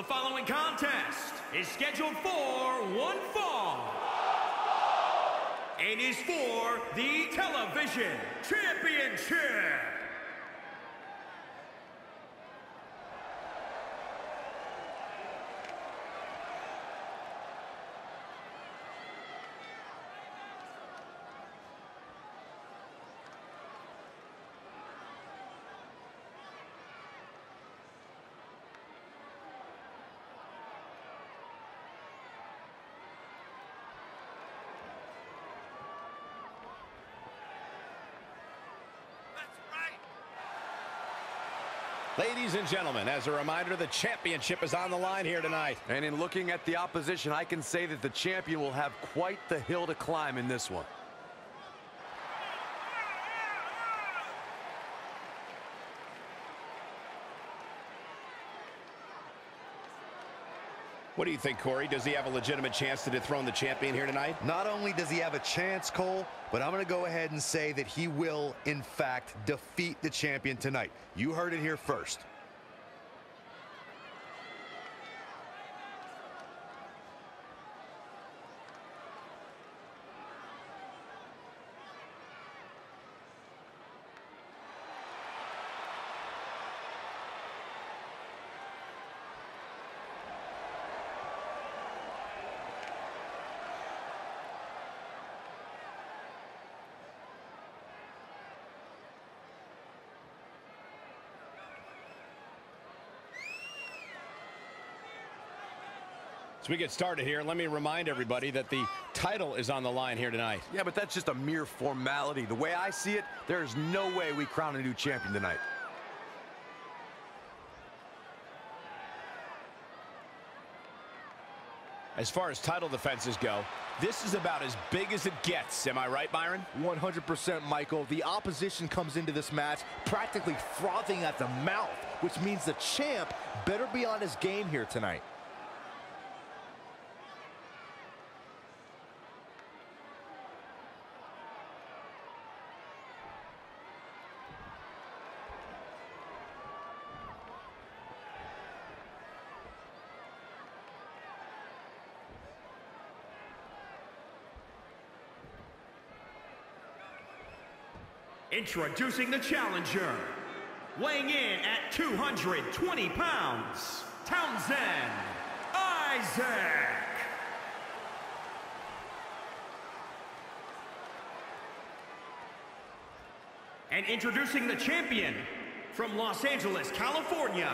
The following contest is scheduled for one fall and is for the Television Championship. Ladies and gentlemen, as a reminder, the championship is on the line here tonight. And in looking at the opposition, I can say that the champion will have quite the hill to climb in this one. What do you think, Corey? Does he have a legitimate chance to dethrone the champion here tonight? Not only does he have a chance, Cole, but I'm going to go ahead and say that he will, in fact, defeat the champion tonight. You heard it here first. As we get started here, let me remind everybody that the title is on the line here tonight. Yeah, but that's just a mere formality. The way I see it, there's no way we crown a new champion tonight. As far as title defenses go, this is about as big as it gets. Am I right, Byron? 100%, Michael. The opposition comes into this match practically frothing at the mouth, which means the champ better be on his game here tonight. Introducing the challenger, weighing in at 220 pounds, Townsend Isaac. And introducing the champion from Los Angeles, California,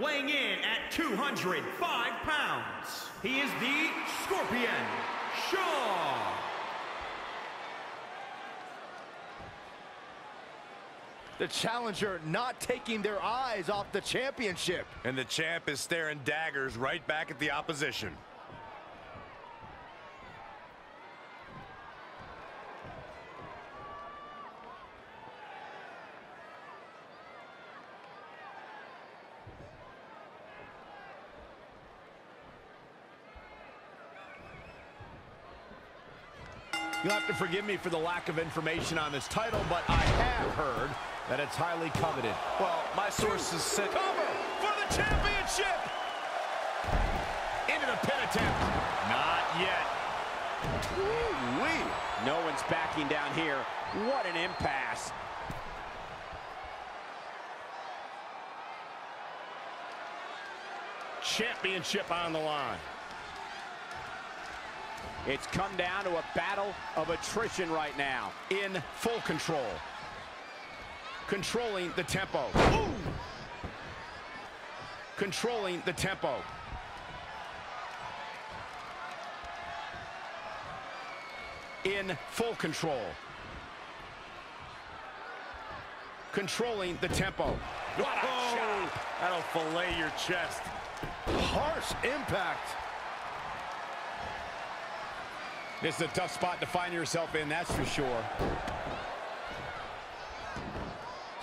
weighing in at 205 pounds. He is the Scorpion Sky. The challenger not taking their eyes off the championship. And the champ is staring daggers right back at the opposition. You'll have to forgive me for the lack of information on this title, but I have heard that it's highly coveted. Well, my sources said cover for the championship. Into the pin attempt. Not yet. Woo-wee. No one's backing down here. What an impasse. Championship on the line. It's come down to a battle of attrition right now. In full control. Controlling the tempo. Ooh. Controlling the tempo. In full control. Controlling the tempo. What a shot. That'll fillet your chest. Harsh impact. This is a tough spot to find yourself in, that's for sure.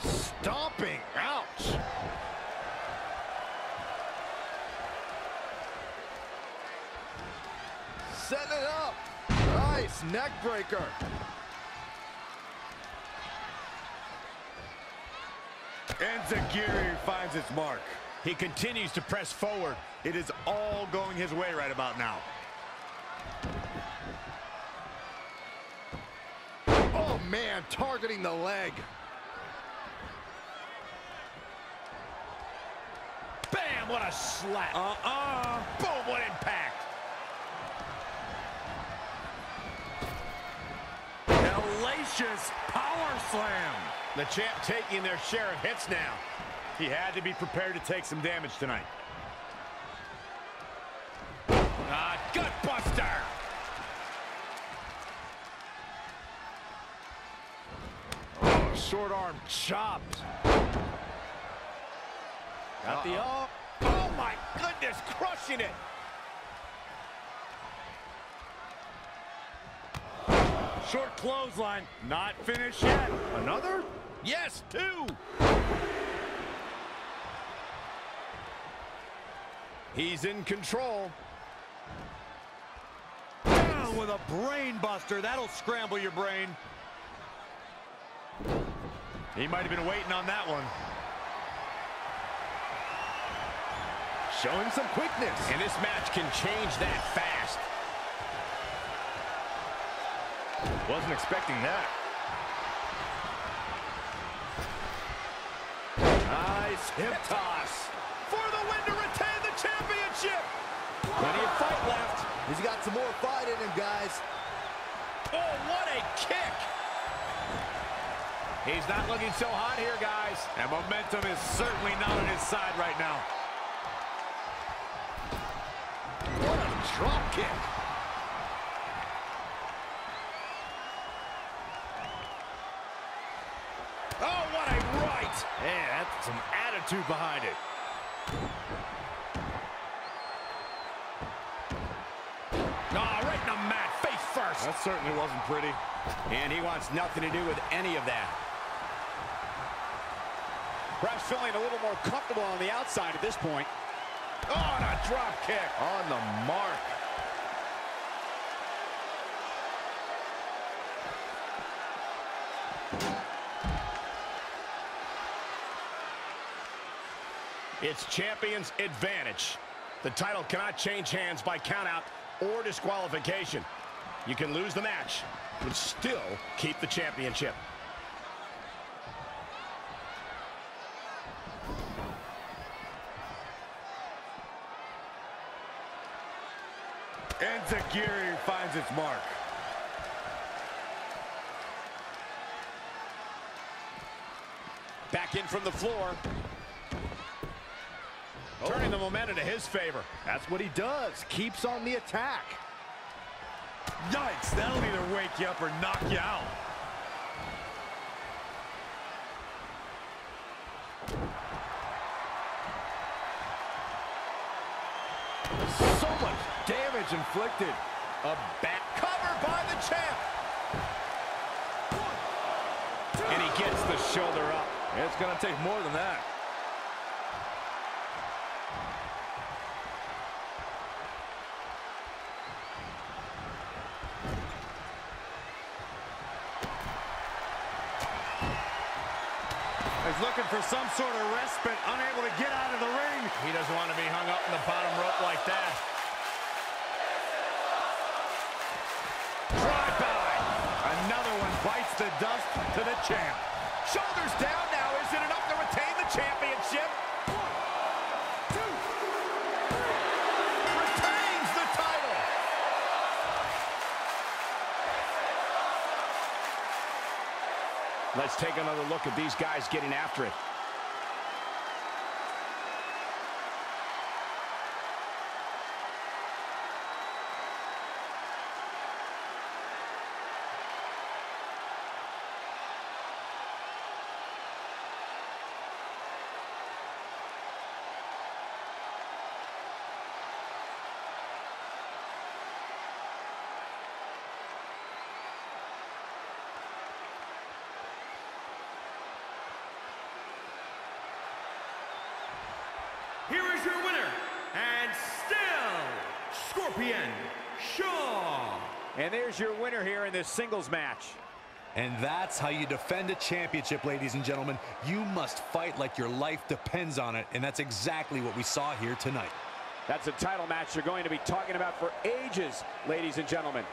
Stomping, ouch. Set it up. Nice neck breaker. Enziguri finds its mark. He continues to press forward. It is all going his way right about now. Oh, man, targeting the leg. Bam, what a slap. Boom, what impact. Hellacious power slam. The champ taking their share of hits now. He had to be prepared to take some damage tonight. Gut buster. Oh, short arm chopped. Got the arm. Oh, my goodness, crushing it. Short clothesline, not finished yet. Another? Yes, two. He's in control. Down with a brain buster. That'll scramble your brain. He might have been waiting on that one. Showing some quickness. And this match can change that fast. Wasn't expecting that. Nice hip toss. For the win to retain the championship. Plenty of fight left. He's got some more fight in him, guys. Oh, what a kick. He's not looking so hot here, guys. And momentum is certainly not on his side right now. What a drop kick. Oh, what a right! Man, that's some attitude behind it. Right in the mat, face first. That certainly wasn't pretty. And he wants nothing to do with any of that. Perhaps feeling a little more comfortable on the outside at this point. Oh, and a drop kick. On the mark. It's champion's advantage. The title cannot change hands by countout or disqualification. You can lose the match, but still keep the championship. And Enziguri finds its mark. Back in from the floor. Turning the momentum to his favor. That's what he does. Keeps on the attack. Yikes, that'll either wake you up or knock you out. So much damage inflicted. A back cover by the champ. And he gets the shoulder up. It's going to take more than that. Looking for some sort of respite, unable to get out of the ring. He doesn't want to be hung up in the bottom rope like that. Drive-by. Another one bites the dust to the champ. Shoulders down now. Is it enough to retain the championship? One, two, three. Retains the title. Let's take another look at these guys getting after it. Here is your winner, and still, Scorpion Shaw. And there's your winner here in this singles match. And that's how you defend a championship, ladies and gentlemen. You must fight like your life depends on it, and that's exactly what we saw here tonight. That's a title match you're going to be talking about for ages, ladies and gentlemen.